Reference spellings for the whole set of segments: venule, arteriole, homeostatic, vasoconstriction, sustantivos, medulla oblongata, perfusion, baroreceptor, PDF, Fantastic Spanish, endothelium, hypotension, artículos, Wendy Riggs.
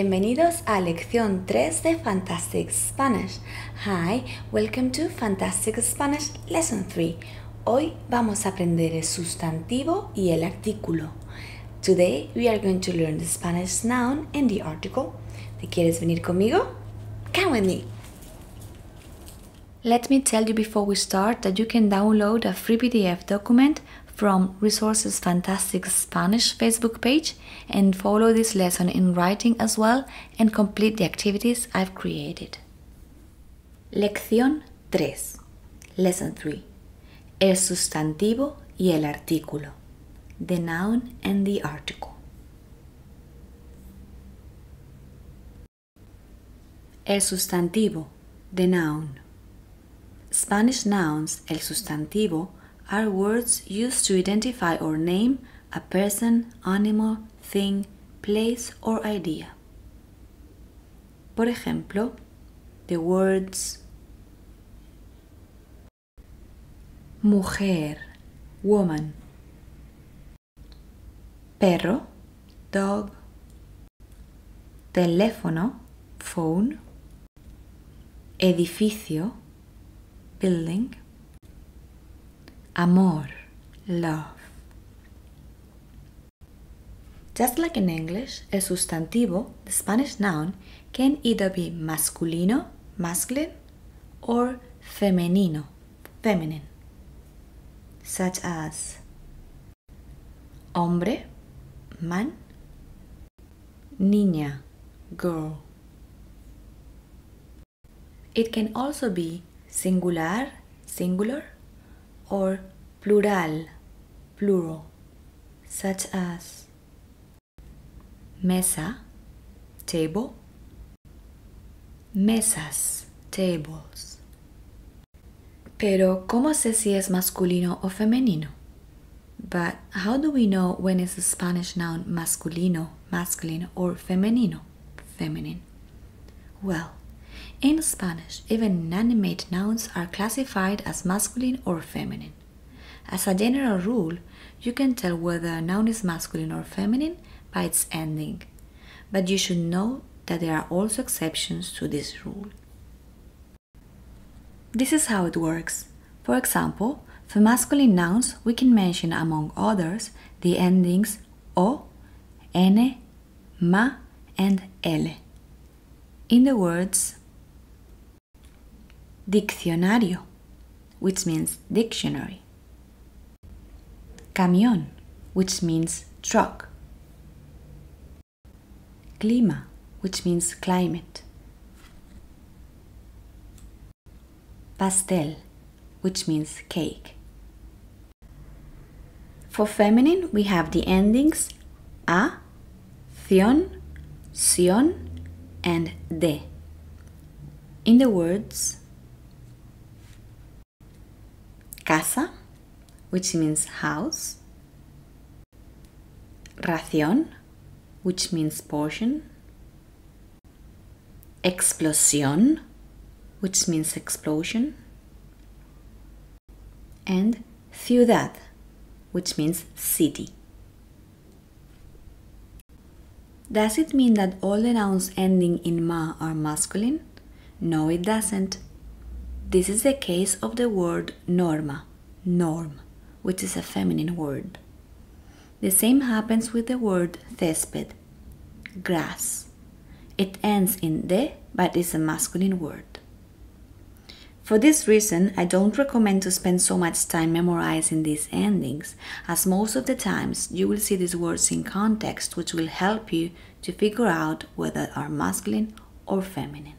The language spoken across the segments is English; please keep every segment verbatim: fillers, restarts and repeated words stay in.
Bienvenidos a lección tres de Fantastic Spanish. Hi, welcome to Fantastic Spanish Lesson three. Hoy vamos a aprender el sustantivo y el artículo. Today we are going to learn the Spanish noun and the article. ¿Te quieres venir conmigo? Come with me! Let me tell you before we start that you can download a free P D F document from Resources Fantastic Spanish Facebook page and follow this lesson in writing as well and complete the activities I've created. Lección tres. Lesson three. El sustantivo y el artículo. The noun and the article. El sustantivo. The noun. Spanish nouns, el sustantivo, are words used to identify or name a person, animal, thing, place or idea. Por ejemplo, the words mujer, woman, perro, dog, teléfono, phone, edificio, building, amor, love. Just like in English, el sustantivo, the Spanish noun, can either be masculino, masculine, or femenino, feminine, such as hombre, man, niña, girl. It can also be singular, singular, or plural, plural, such as mesa, table, mesas, tables. Pero, ¿cómo sé si es masculino o femenino? But how do we know when is a Spanish noun masculino, masculine, or femenino, feminine? Well, in Spanish, even inanimate nouns are classified as masculine or feminine. As a general rule, you can tell whether a noun is masculine or feminine by its ending, but you should know that there are also exceptions to this rule. This is how it works. For example, for masculine nouns, we can mention, among others, the endings o, n, ma, and l. In the words diccionario, which means dictionary, camión, which means truck, clima, which means climate, pastel, which means cake. For feminine, we have the endings a, cion, sion, and de. In the words casa, which means house, ración, which means portion, explosión, which means explosion, and ciudad, which means city. Does it mean that all the nouns ending in ma are masculine? No, it doesn't. This is the case of the word norma, norm, which is a feminine word. The same happens with the word césped, grass. It ends in de, but is a masculine word. For this reason, I don't recommend to spend so much time memorizing these endings, as most of the times you will see these words in context, which will help you to figure out whether they are masculine or feminine.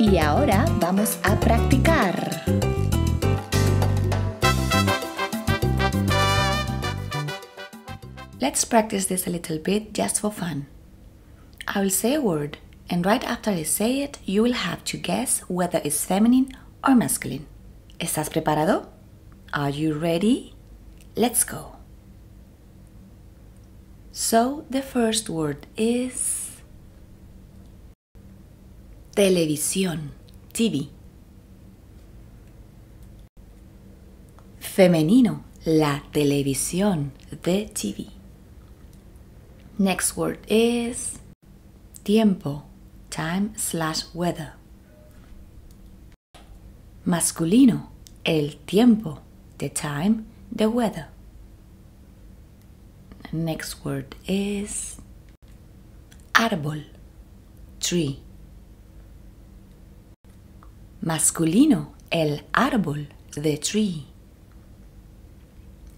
Y ahora vamos a practicar. Let's practice this a little bit just for fun. I will say a word, and right after I say it, you will have to guess whether it's feminine or masculine. ¿Estás preparado? Are you ready? Let's go. So, the first word is televisión, T V. Femenino, la televisión, the T V. Next word is tiempo, time slash weather. Masculino, el tiempo, the time, the weather. Next word is árbol, tree. Masculino, el árbol, the tree.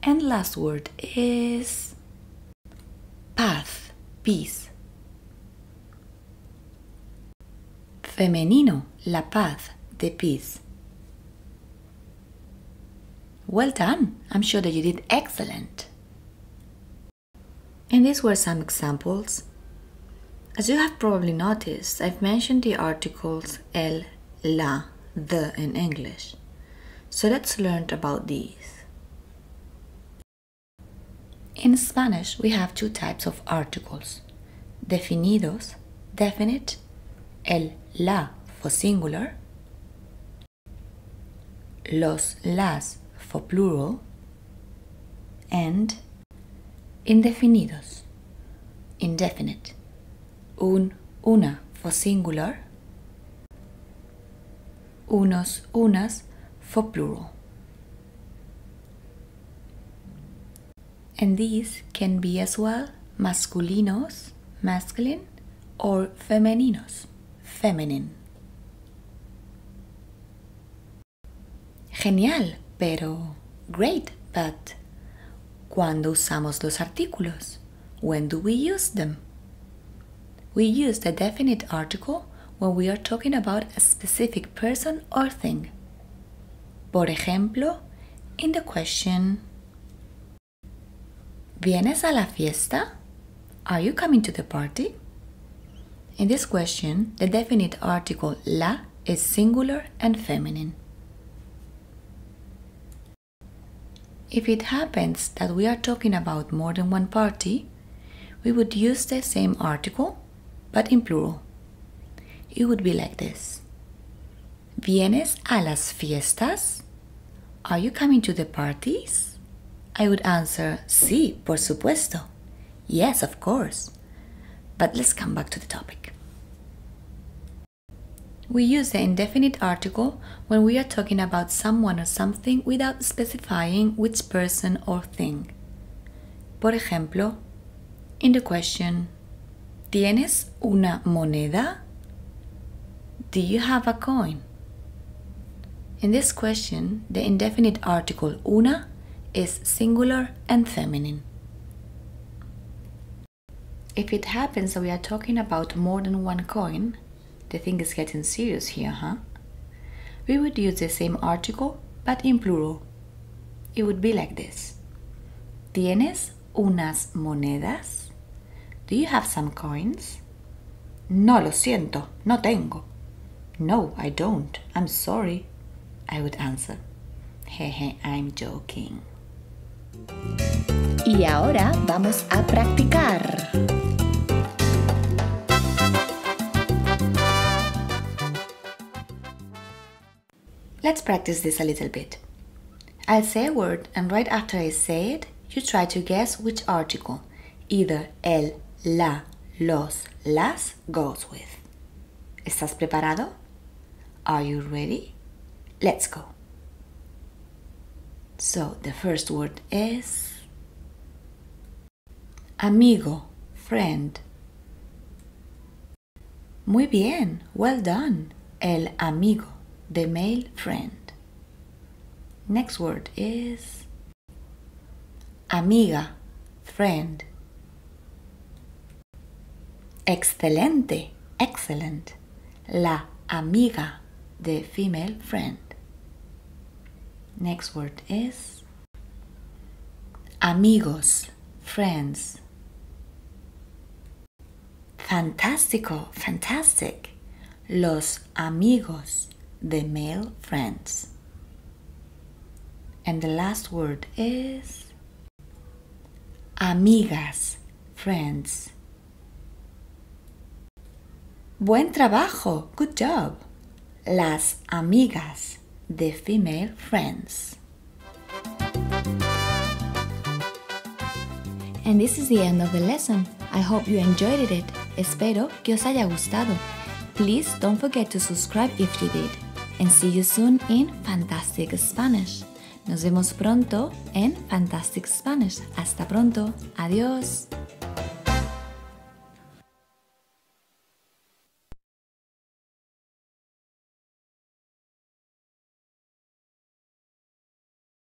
And last word is path, peace. Femenino, la paz, the peace. Well done! I'm sure that you did excellent. And these were some examples. As you have probably noticed, I've mentioned the articles el, la, the in English. So let's learn about these. In Spanish, we have two types of articles. Definidos, definite, el, la for singular, los, las for plural, and indefinidos, indefinite, un, una for singular, unos, unas for plural. And these can be as well masculinos, masculine, or femeninos, feminine. Genial, pero great, but ¿cuándo usamos los artículos? When do we use them? We use the definite article when we are talking about a specific person or thing. Por ejemplo, in the question, ¿vienes a la fiesta? Are you coming to the party? In this question, the definite article la is singular and feminine. If it happens that we are talking about more than one party, we would use the same article, but in plural. It would be like this. ¿Vienes a las fiestas? Are you coming to the parties? I would answer, sí, por supuesto. Yes, of course. But let's come back to the topic. We use the indefinite article when we are talking about someone or something without specifying which person or thing. Por ejemplo, in the question, ¿tienes una moneda? Do you have a coin? In this question, the indefinite article una is singular and feminine. If it happens that we are talking about more than one coin, the thing is getting serious here, huh? We would use the same article, but in plural. It would be like this. ¿Tienes unas monedas? Do you have some coins? No lo siento, no tengo. No, I don't. I'm sorry. I would answer. Jeje, I'm joking. Y ahora vamos a practicar. Let's practice this a little bit. I'll say a word, and right after I say it, you try to guess which article, either el, la, los, las, goes with. ¿Estás preparado? Are you ready? Let's go. So, the first word is amigo, friend. Muy bien, well done, el amigo, the male friend. Next word is amiga, friend. Excelente, excellent, la amiga, the female friend. Next word is amigos, friends. Fantástico, fantastic, los amigos, the male friends. And the last word is amigas, friends. Buen trabajo, good job, las amigas, the female friends. And this is the end of the lesson. I hope you enjoyed it. Espero que os haya gustado. Please don't forget to subscribe if you did. And see you soon in Fantastic Spanish. Nos vemos pronto en Fantastic Spanish. Hasta pronto. Adiós.